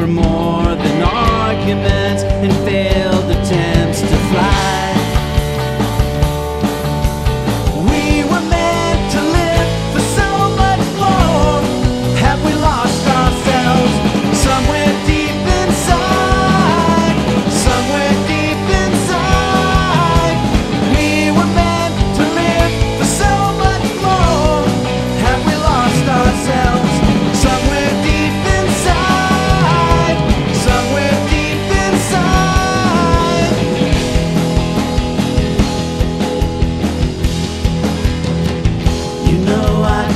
for more than arguments and failed attempts to fly. We were meant to live for so much more. Have we lost ourselves somewhere deep inside? Somewhere deep inside. We were meant to live for so much more. Have we lost ourselves?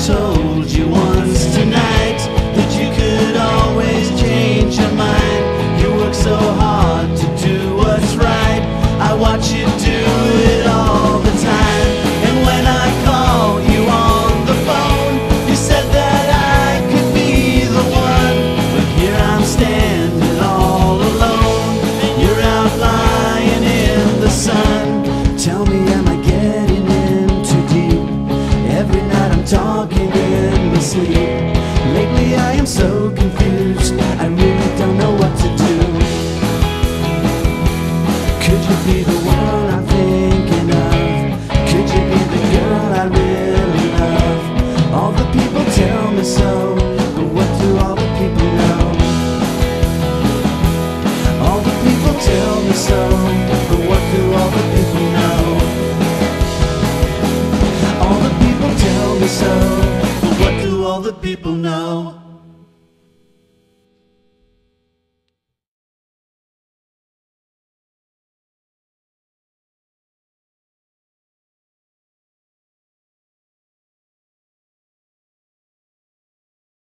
Told you once tonight that you could always change your mind. You work so hard to do what's right. I watch you do it all the time. And when I call you on the phone, you said that I could be the one. But here I'm standing all alone, and you're out lying in the sun. Tell me, am I getting in too deep? Every night I'm talking in my sleep. Lately I am so confused.